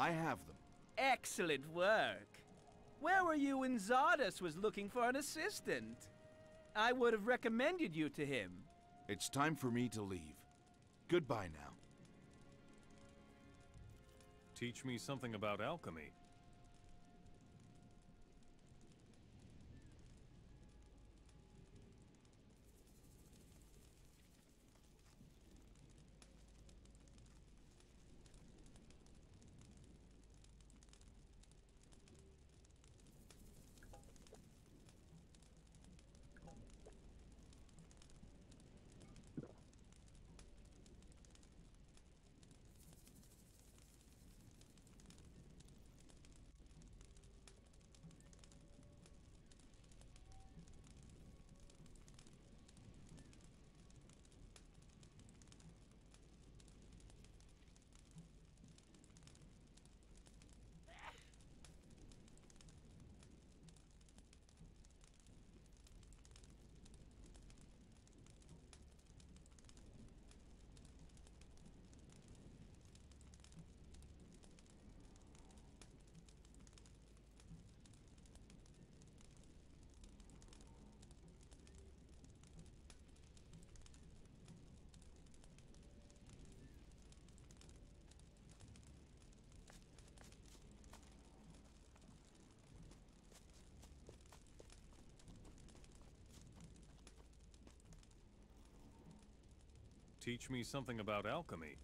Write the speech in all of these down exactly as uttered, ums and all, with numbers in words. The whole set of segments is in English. I have them. Excellent work. Where were you when Zardas was looking for an assistant? I would have recommended you to him. It's time for me to leave. Goodbye now. Teach me something about alchemy. Teach me something about alchemy.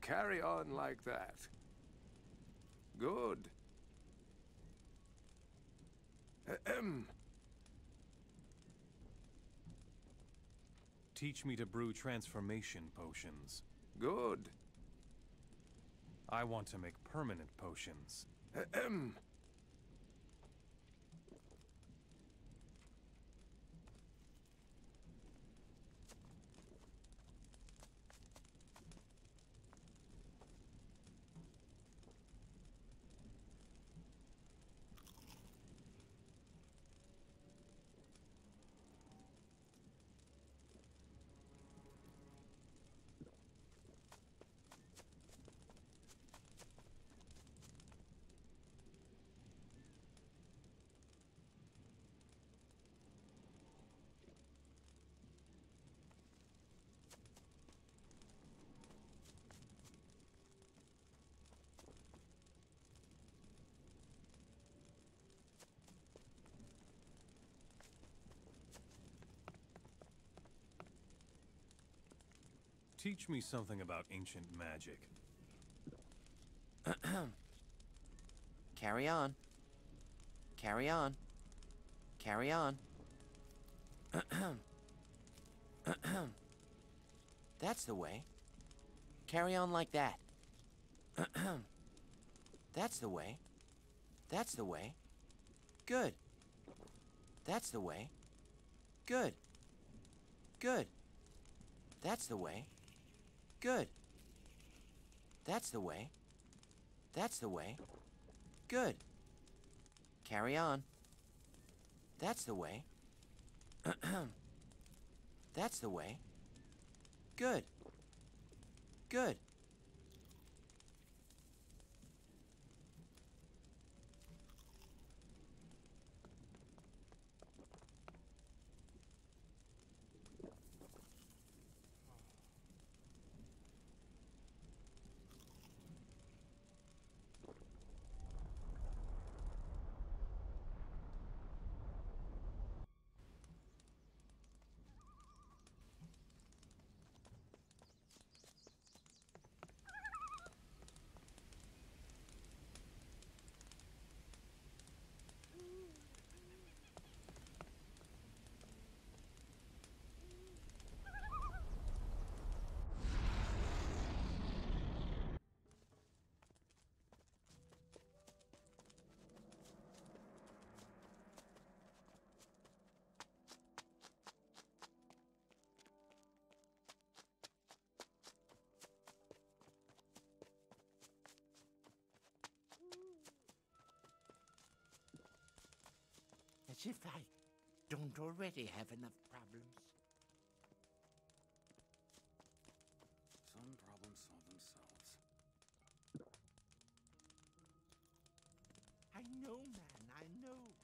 Carry on like that. Good. Ahem. Teach me to brew transformation potions. Good. I want to make permanent potions. Ahem. Teach me something about ancient magic. Carry on. Carry on. Carry on. That's the way. Carry on like that. That's the way. That's the way. Good. That's the way. Good. Good. That's the way. Good. That's the way. That's the way. Good. Carry on. That's the way. That's the way. Good. Good. As if I don't already have enough problems. Some problems solve themselves. know, man, I know.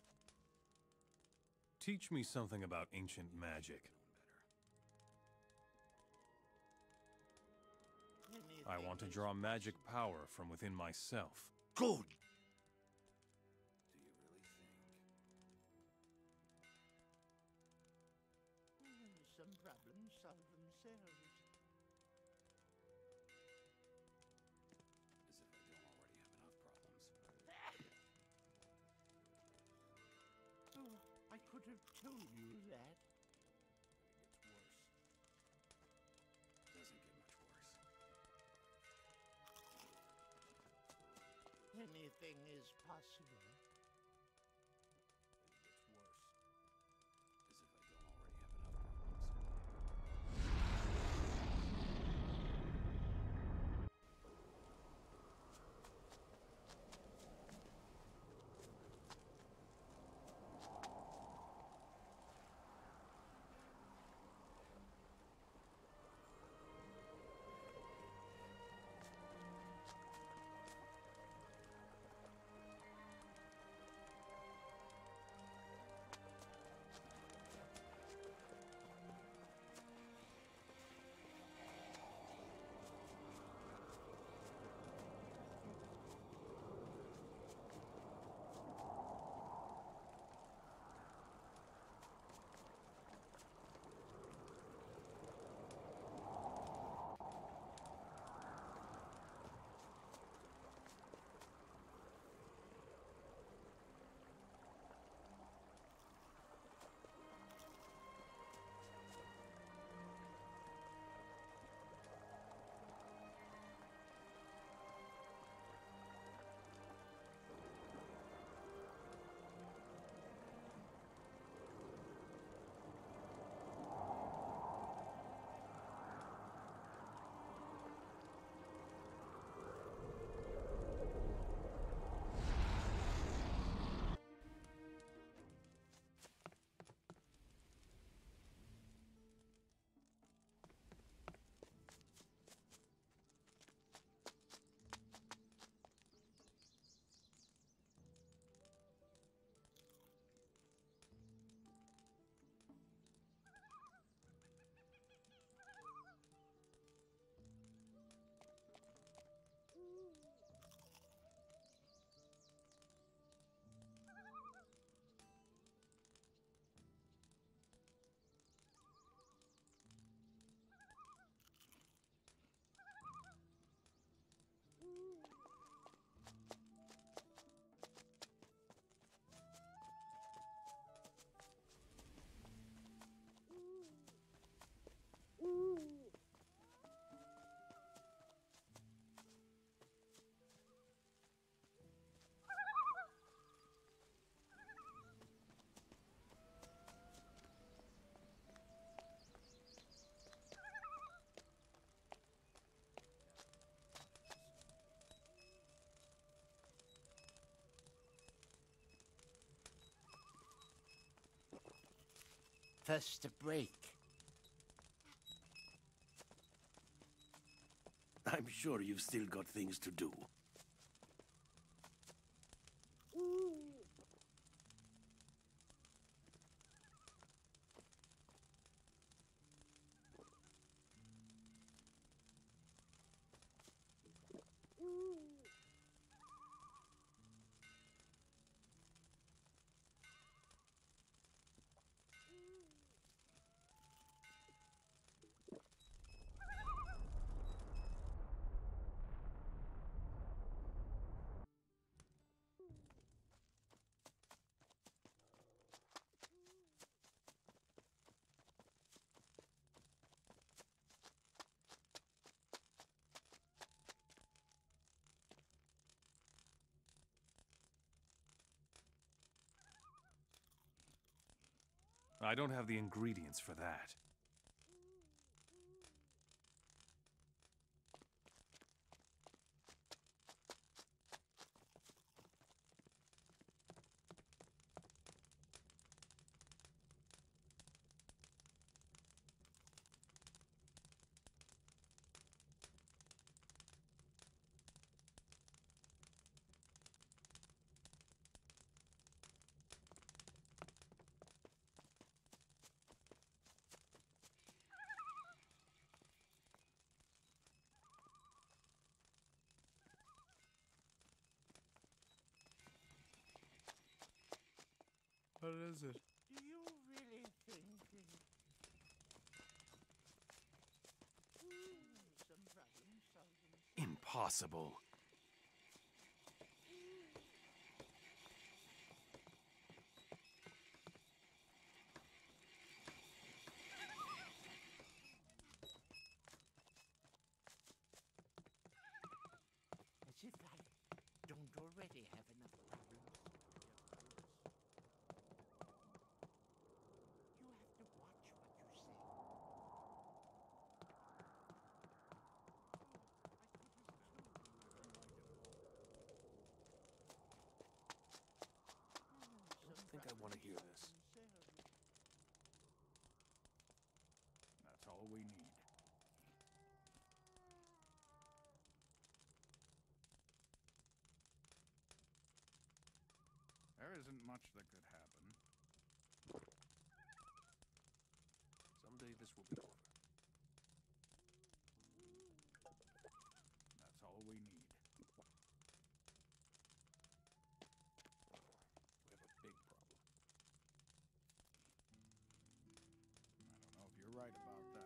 Teach me something about ancient magic. I want to draw magic power from within myself. Good! Do you really think? Some problems solve themselves. As if I don't already have enough problems. Oh, I could have told you that. It gets worse. It doesn't get much worse. Anything is possible. It gets worse. As if I don't already have enough First a break. I'm sure you've still got things to do. I don't have the ingredients for that. What is it? Do you really think impossible. As if I don't already have enough problems. You have to watch what you say. I don't think I want to hear this. That's all we need. There isn't much that could happen. Someday this will be over. That's all we need. We have a big problem. I don't know if you're right about that.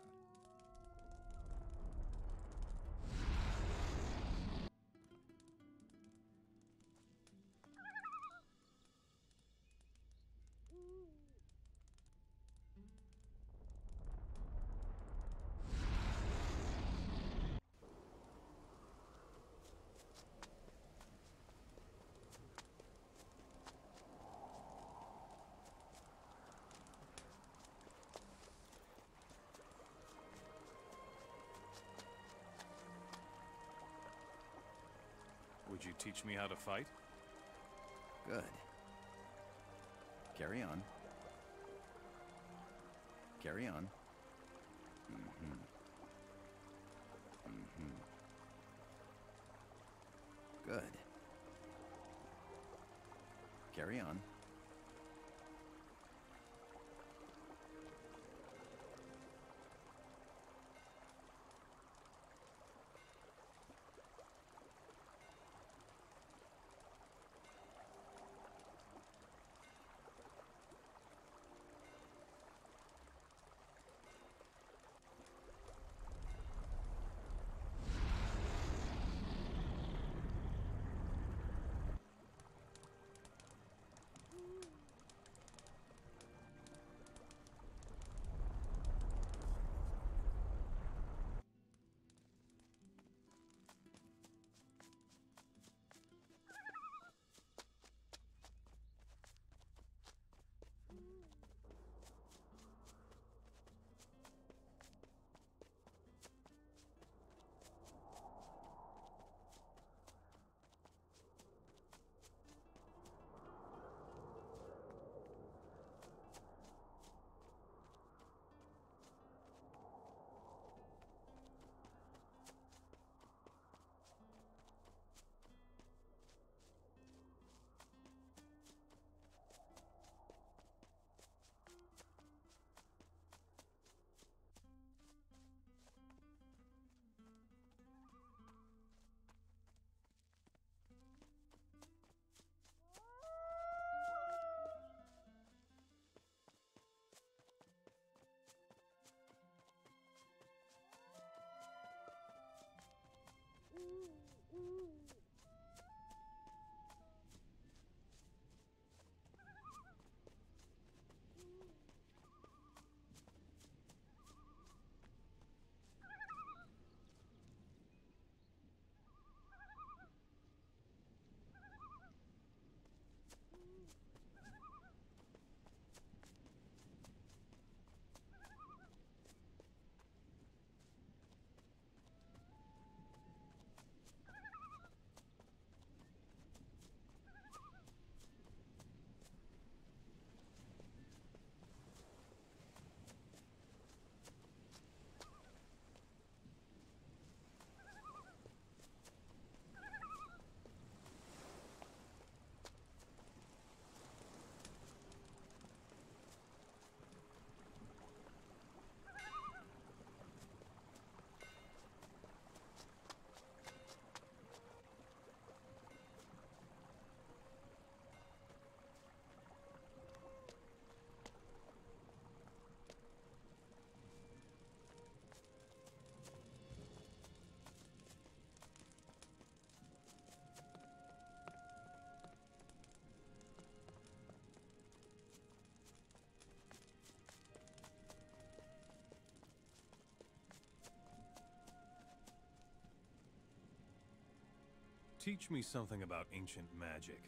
Would you teach me how to fight? Good. Carry on. Carry on. Mm-hmm. Mm-hmm. Good. Carry on. Teach me something about ancient magic.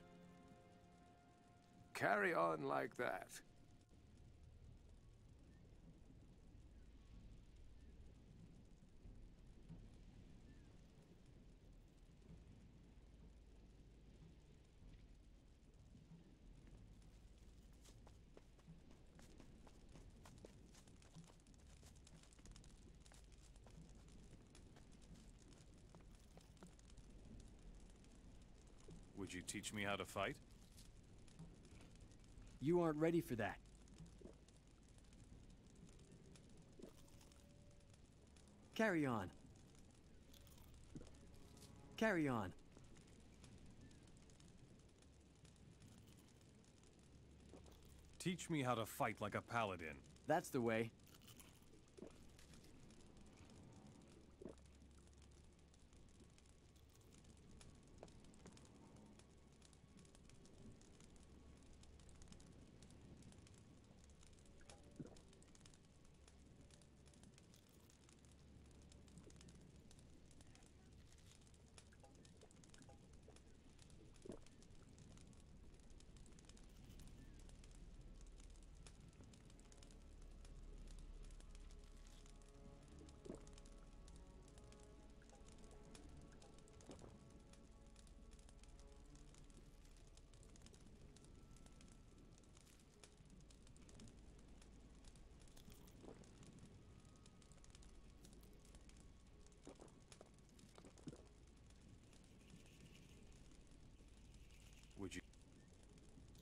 Carry on like that. Would you teach me how to fight? You aren't ready for that. Carry on. Carry on. Teach me how to fight like a paladin. That's the way.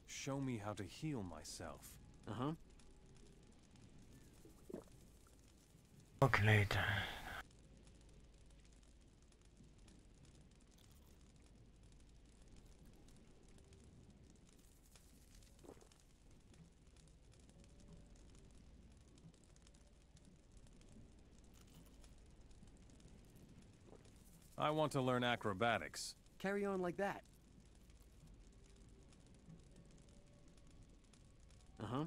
Show me how to heal myself. Uh-huh. Okay, later. I want to learn acrobatics. Carry on like that. Uh-huh.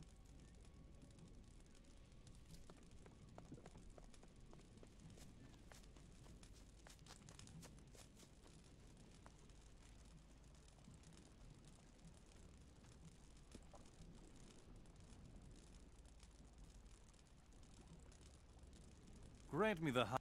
Grant me the high.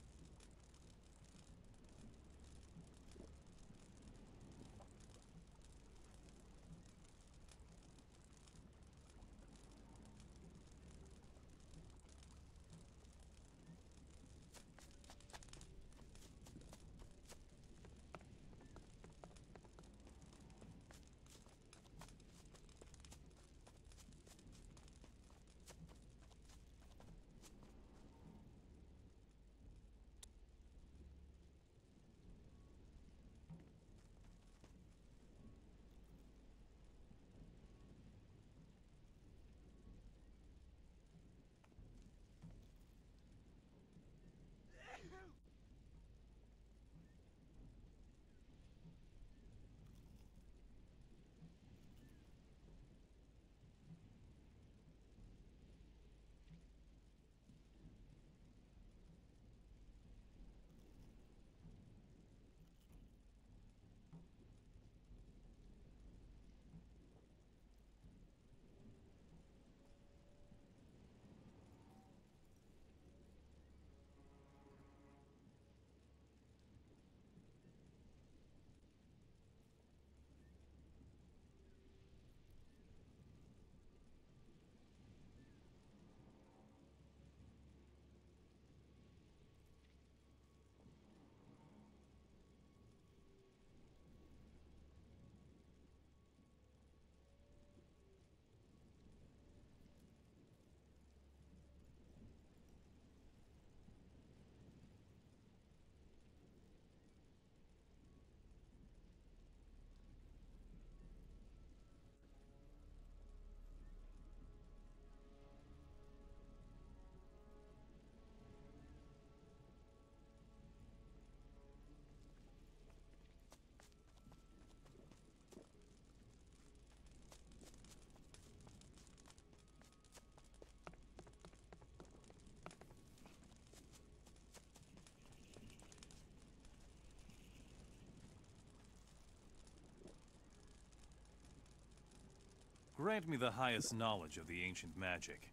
Grant me the highest knowledge of the ancient magic.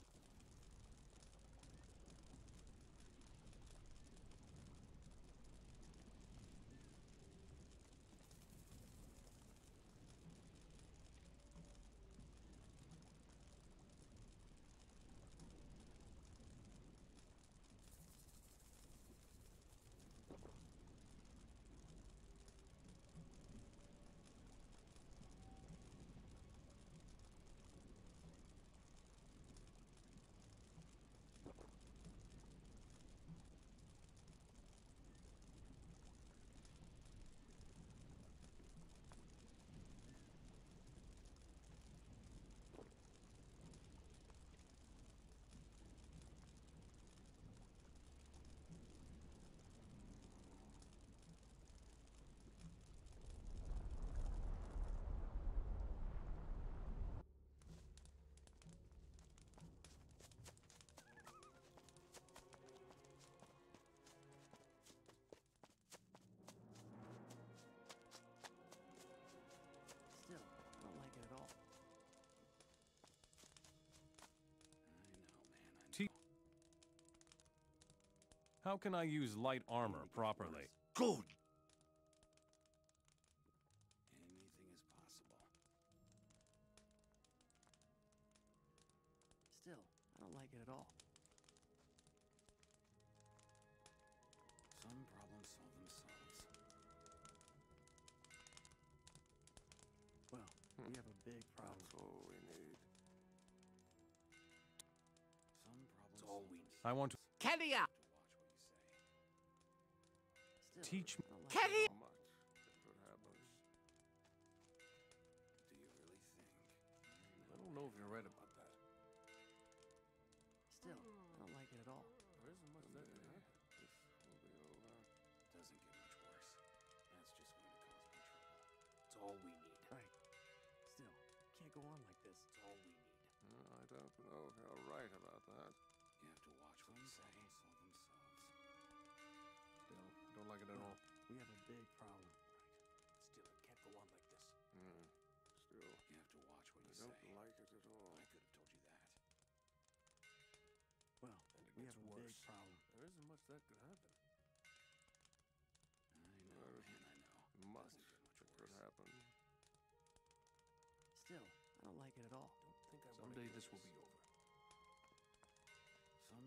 How can I use light armor properly? Good! Anything is possible. Still, I don't like it at all. Some problems solve themselves. Well, we have a big problem. That's all we need. Some problems all we need. I want to... Kelly out! Teach me. Kelly! Do you really think? I don't know if you're right about that. Still, I don't like it at all. There isn't much that can happen. This will be over. Doesn't get much worse. That's just going to cause more trouble. It's all we need. Right. Still, can't go on like this. It's all we need. No, I don't know if you're right about that. You have to watch what you say. So themselves. Still, I don't like it at all. We have a big problem. Right. Still, it can't go on like this. Mm. Still, you have to watch what you say. I don't like it at all. I could have told you that. Well, we have a big problem. There isn't much that could happen. I know, man, I know. Much that could happen. Still, I don't like it at all. Don't think I someday this will be over. Some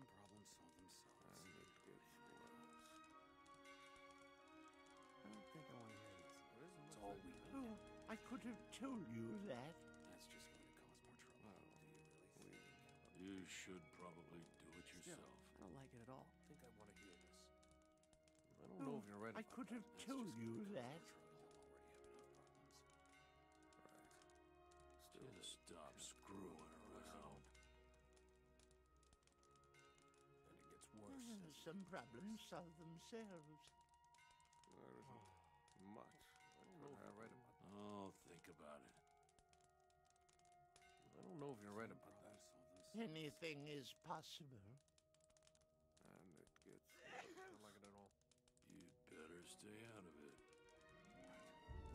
problems solve themselves. And it gets worse. I don't think I want to hear this. It's all we need. Oh, I could have told you that. That's just going to cause more trouble. Well, do you really think? You should probably do it yourself. Still, I don't like it at all. I think I want to hear this. I don't oh, know if you're ready. I could have told you that. Still, just stop screwing around. And it gets worse. Oh, some problems solve themselves. There isn't much I don't know if you're right about that. Oh, think about it. I don't know if you're right about that. Anything is possible. And it gets... I don't like it at all. You'd better stay out of it. Right.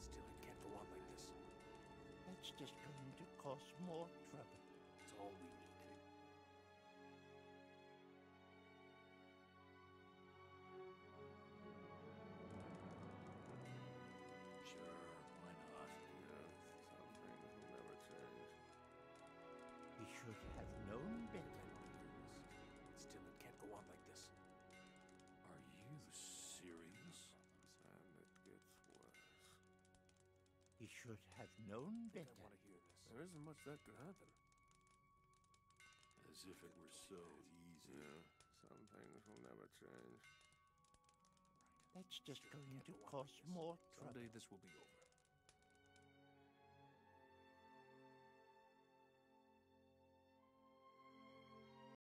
Still, it can't go on like this. That's just going to cause more trouble. It's all we need. Have known better. Still, it can't go on like this. Are you serious? And it gets worse. He should have known better. I want to hear this. There isn't much that could happen. As if it were so easy. Yeah, some things will never change. That's just going to cause more trouble. Someday this will be over.